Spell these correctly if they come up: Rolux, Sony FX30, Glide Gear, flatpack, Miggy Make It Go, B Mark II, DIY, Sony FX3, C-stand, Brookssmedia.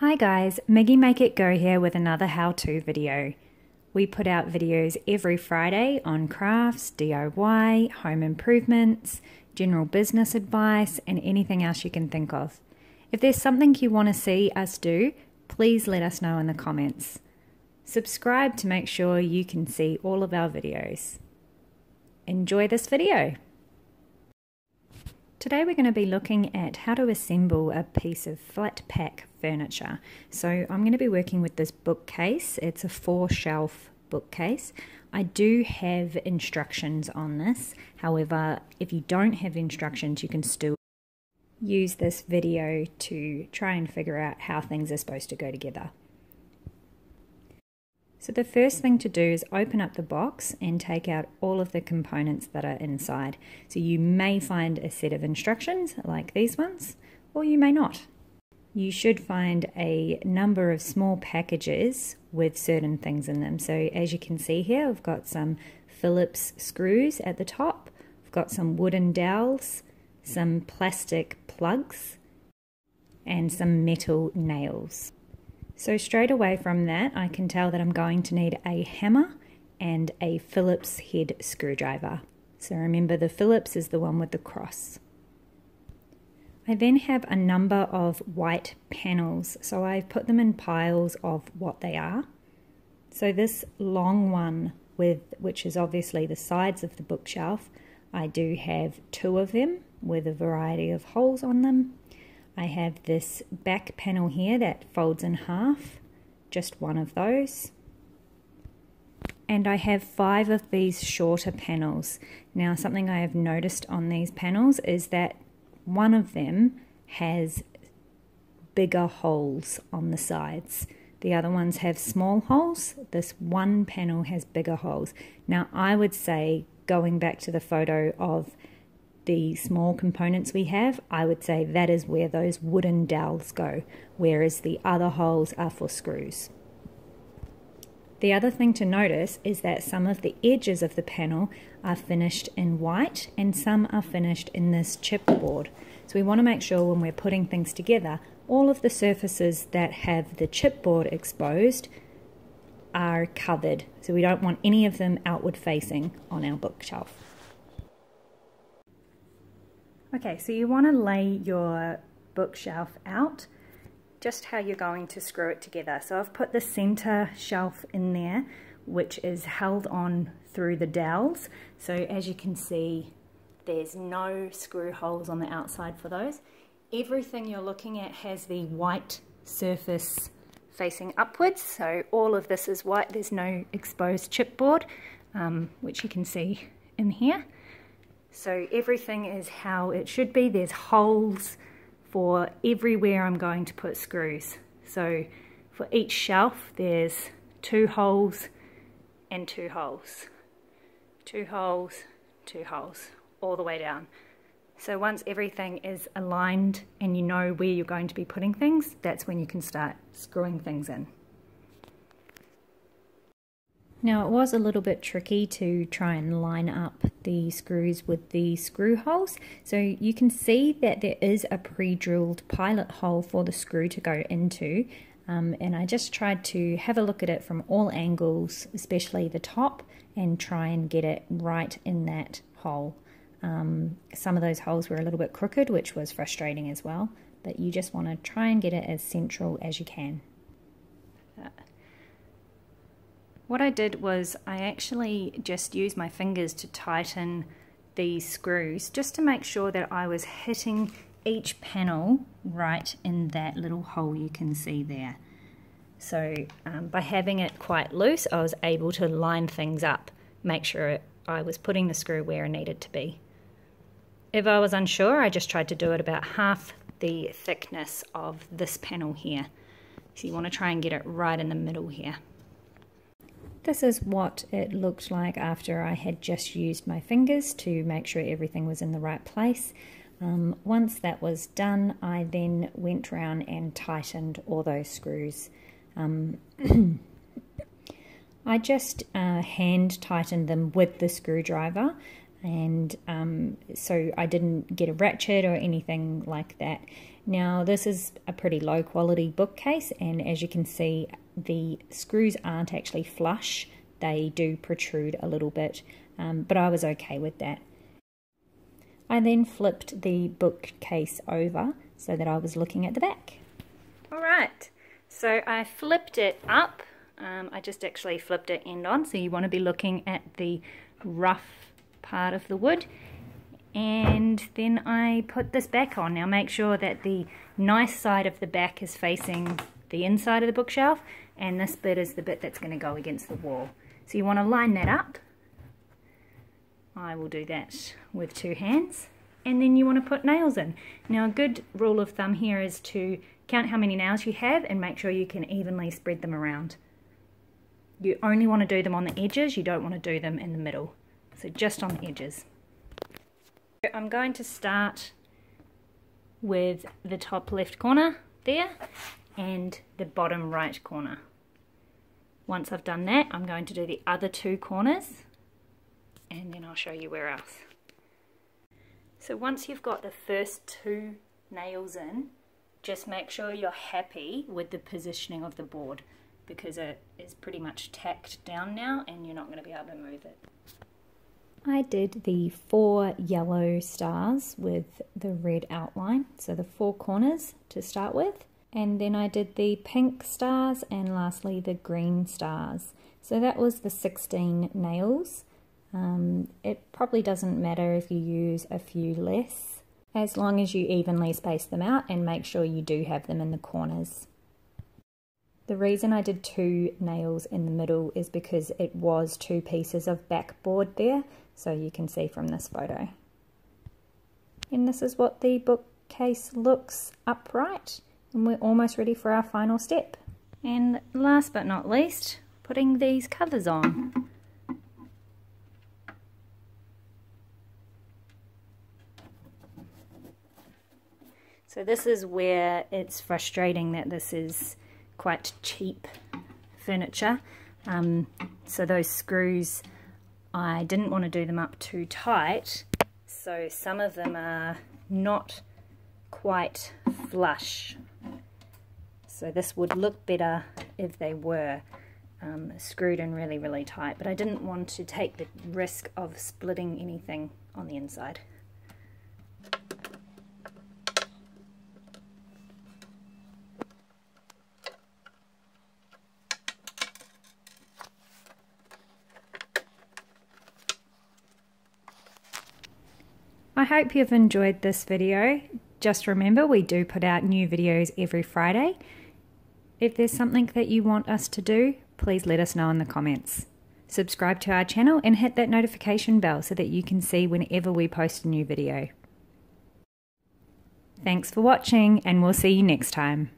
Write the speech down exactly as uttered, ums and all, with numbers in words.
Hi guys, Miggy Make It Go here with another how-to video. We put out videos every Friday on crafts, D I Y, home improvements, general business advice, and anything else you can think of. If there's something you want to see us do, please let us know in the comments. Subscribe to make sure you can see all of our videos. Enjoy this video! Today we're going to be looking at how to assemble a piece of flat pack furniture. So I'm going to be working with this bookcase. It's a four shelf bookcase. I do have instructions on this. However, if you don't have instructions, you can still use this video to try and figure out how things are supposed to go together. So the first thing to do is open up the box and take out all of the components that are inside. So you may find a set of instructions like these ones, or you may not. You should find a number of small packages with certain things in them. So as you can see here, I've got some Phillips screws at the top, I've got some wooden dowels, some plastic plugs, and some metal nails. So straight away from that, I can tell that I'm going to need a hammer and a Phillips head screwdriver. So remember, the Phillips is the one with the cross. I then have a number of white panels, so I've put them in piles of what they are. So this long one, with which is obviously the sides of the bookshelf, I do have two of them with a variety of holes on them. I have this back panel here that folds in half, just one of those. And I have five of these shorter panels. Now, something I have noticed on these panels is that one of them has bigger holes on the sides. The other ones have small holes. This one panel has bigger holes. Now, I would say, going back to the photo of the small components we have, I would say that is where those wooden dowels go, whereas the other holes are for screws. The other thing to notice is that some of the edges of the panel are finished in white and some are finished in this chipboard. So we want to make sure when we're putting things together, all of the surfaces that have the chipboard exposed are covered. So we don't want any of them outward facing on our bookshelf. Okay, so you want to lay your bookshelf out just how you're going to screw it together. So I've put the center shelf in there, which is held on through the dowels. So as you can see, there's no screw holes on the outside for those. Everything you're looking at has the white surface facing upwards. So all of this is white. There's no exposed chipboard, um, which you can see in here. So everything is how it should be. There's holes for everywhere I'm going to put screws. So for each shelf, there's two holes and two holes. Two holes, two holes, all the way down. So once everything is aligned and you know where you're going to be putting things, that's when you can start screwing things in. Now, it was a little bit tricky to try and line up the screws with the screw holes. So you can see that there is a pre-drilled pilot hole for the screw to go into. Um, and I just tried to have a look at it from all angles, especially the top, and try and get it right in that hole. Um, some of those holes were a little bit crooked, which was frustrating as well. But you just want to try and get it as central as you can. Uh, What I did was I actually just used my fingers to tighten these screws just to make sure that I was hitting each panel right in that little hole you can see there. So um, by having it quite loose, I was able to line things up, make sure I was putting the screw where it needed to be. If I was unsure, I just tried to do it about half the thickness of this panel here. So you want to try and get it right in the middle here. This is what it looked like after I had just used my fingers to make sure everything was in the right place. Um, once that was done, I then went round and tightened all those screws. Um, I just uh, hand tightened them with the screwdriver, and um, so I didn't get a ratchet or anything like that. Now this is a pretty low quality bookcase, and as you can see, the screws aren't actually flush, they do protrude a little bit, um, but I was okay with that. I then flipped the bookcase over so that I was looking at the back. Alright, so I flipped it up. Um, I just actually flipped it end on, so you want to be looking at the rough part of the wood. And then I put this back on. Now make sure that the nice side of the back is facing the inside of the bookshelf, and this bit is the bit that's going to go against the wall. So you want to line that up. I will do that with two hands. And then you want to put nails in. Now a good rule of thumb here is to count how many nails you have and make sure you can evenly spread them around. You only want to do them on the edges, you don't want to do them in the middle. So just on the edges. I'm going to start with the top left corner there and the bottom right corner. Once I've done that, I'm going to do the other two corners, and then I'll show you where else. So once you've got the first two nails in, just make sure you're happy with the positioning of the board, because it is pretty much tacked down now and you're not going to be able to move it. I did the four yellow stars with the red outline, so the four corners to start with, and then I did the pink stars and lastly the green stars. So that was the sixteen nails. Um, it probably doesn't matter if you use a few less, as long as you evenly space them out and make sure you do have them in the corners. The reason I did two nails in the middle is because it was two pieces of backboard there, so you can see from this photo. And this is what the bookcase looks upright, and we're almost ready for our final step. And last but not least, putting these covers on. So this is where it's frustrating that this is quite cheap furniture, um, so those screws, I didn't want to do them up too tight, so some of them are not quite flush, so this would look better if they were um, screwed in really really tight, but I didn't want to take the risk of splitting anything on the inside. I hope you've enjoyed this video. Just remember, we do put out new videos every Friday. If there's something that you want us to do, please let us know in the comments. Subscribe to our channel and hit that notification bell so that you can see whenever we post a new video. Thanks for watching, and we'll see you next time.